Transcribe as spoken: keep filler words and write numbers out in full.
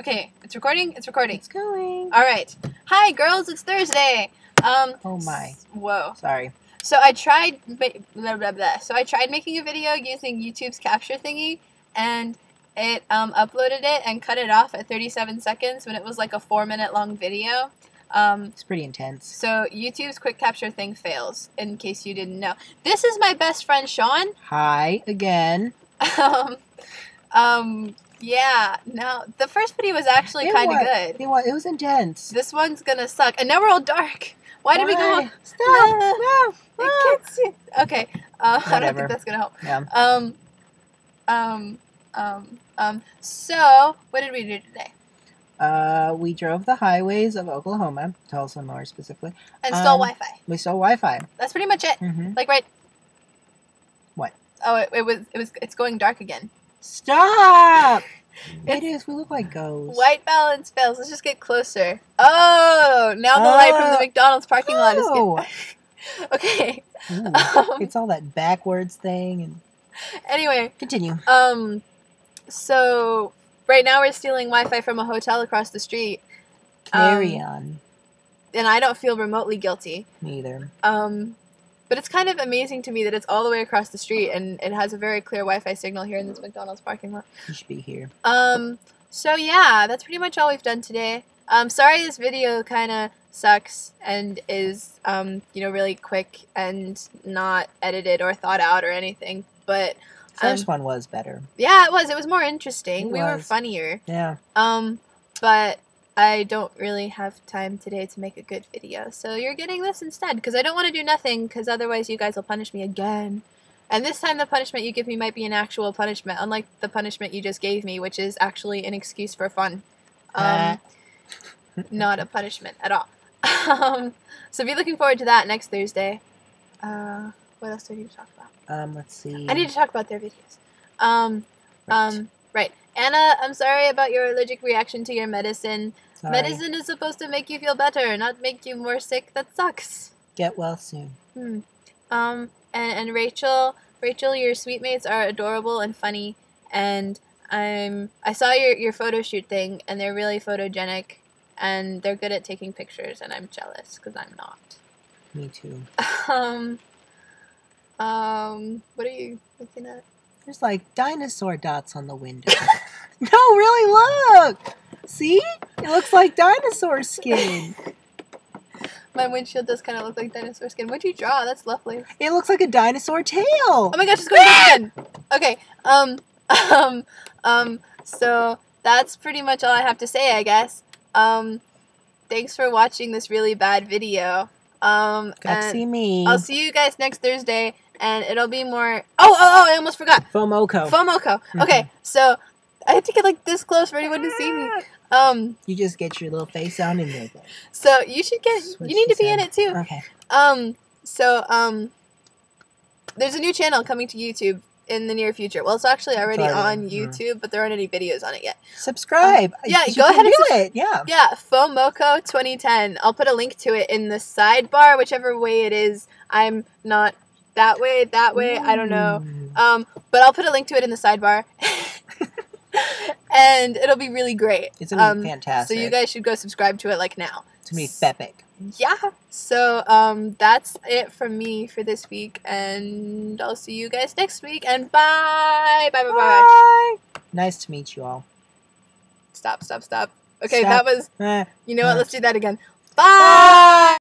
Okay, it's recording. It's recording. It's going. All right. Hi, girls. It's Thursday. Um. Oh my. Whoa. Sorry. So I tried. Blah blah blah. So I tried making a video using YouTube's capture thingy, and it um uploaded it and cut it off at thirty-seven seconds when it was like a four-minute long video. Um, it's pretty intense. So YouTube's quick capture thing fails. In case you didn't know, this is my best friend Sean. Hi again. um. Um. Yeah, no, the first video was actually kind of good. It was, it was intense. This one's gonna suck. And now we're all dark. Why, Why? did we go on? Stop! No, no, no. I can't see. Okay, uh, I don't think that's gonna help. Yeah. Um, um, um, um, so, what did we do today? Uh, we drove the highways of Oklahoma, Tulsa more specifically. And um, stole Wi-Fi. We stole Wi-Fi. That's pretty much it. Mm-hmm. Like, right... What? Oh, it, it was, it was, it's going dark again. Stop! It is. We look like ghosts. White balance fails. Let's just get closer. Oh, now the uh, light from the McDonald's parking oh. lot is good. Okay. Ooh, um, it's all that backwards thing. And... Anyway. Continue. Um. So, right now we're stealing Wi-Fi from a hotel across the street. Carry um, on. And I don't feel remotely guilty. Neither. Um. But it's kind of amazing to me that it's all the way across the street and it has a very clear Wi-Fi signal here in this McDonald's parking lot. You should be here. Um, so yeah, that's pretty much all we've done today. Um, sorry this video kind of sucks and is, um, you know, really quick and not edited or thought out or anything, but... Um, first one was better. Yeah, it was. It was more interesting. It we was. were funnier. Yeah. Um, but... I don't really have time today to make a good video, so you're getting this instead, because I don't want to do nothing, because otherwise you guys will punish me again. And this time the punishment you give me might be an actual punishment, unlike the punishment you just gave me, which is actually an excuse for fun. Um, uh. Not a punishment at all. um, so be looking forward to that next Thursday. Uh, what else do I need to talk about? Um, let's see. I need to talk about their videos. Um, right. Um, right. Anna, I'm sorry about your allergic reaction to your medicine. Sorry. Medicine is supposed to make you feel better, not make you more sick. That sucks. Get well soon. Hmm. Um. And, and Rachel, Rachel, your sweetmates are adorable and funny. And I'm. I saw your your photo shoot thing, and they're really photogenic, and they're good at taking pictures. And I'm jealous because I'm not. Me too. Um. Um. What are you looking at? There's like dinosaur dots on the window. No, really, look! See? It looks like dinosaur skin. My windshield does kind of look like dinosaur skin. What'd you draw? That's lovely. It looks like a dinosaur tail. Oh my gosh, it's going again! Okay, um, um, um, so that's pretty much all I have to say, I guess. Um, thanks for watching this really bad video. Um, Got to see me. I'll see you guys next Thursday. And it'll be more... Oh, oh, oh, I almost forgot. FOMOCO. FOMOCO. Okay, mm-hmm. So I have to get like this close for anyone to see me. Um, you just get your little face on in there. So you should get... Switch you need to be in it too. Okay. Um. So um. There's a new channel coming to YouTube in the near future. Well, it's actually already it's already, on YouTube, yeah. But there aren't any videos on it yet. Subscribe. Um, yeah, you go ahead and do it. Yeah. Yeah, FOMOCO twenty ten. I'll put a link to it in the sidebar, whichever way it is. I'm not... That way, that way, I don't know. Um, but I'll put a link to it in the sidebar. And it'll be really great. It's gonna be um, fantastic. So you guys should go subscribe to it like now. To me, epic. Yeah. So um, that's it from me for this week. And I'll see you guys next week. And bye. Bye, bye, bye. Bye. Nice to meet you all. Stop, stop, stop. Okay, stop. That was... You know what? Let's do that again. Bye. Bye.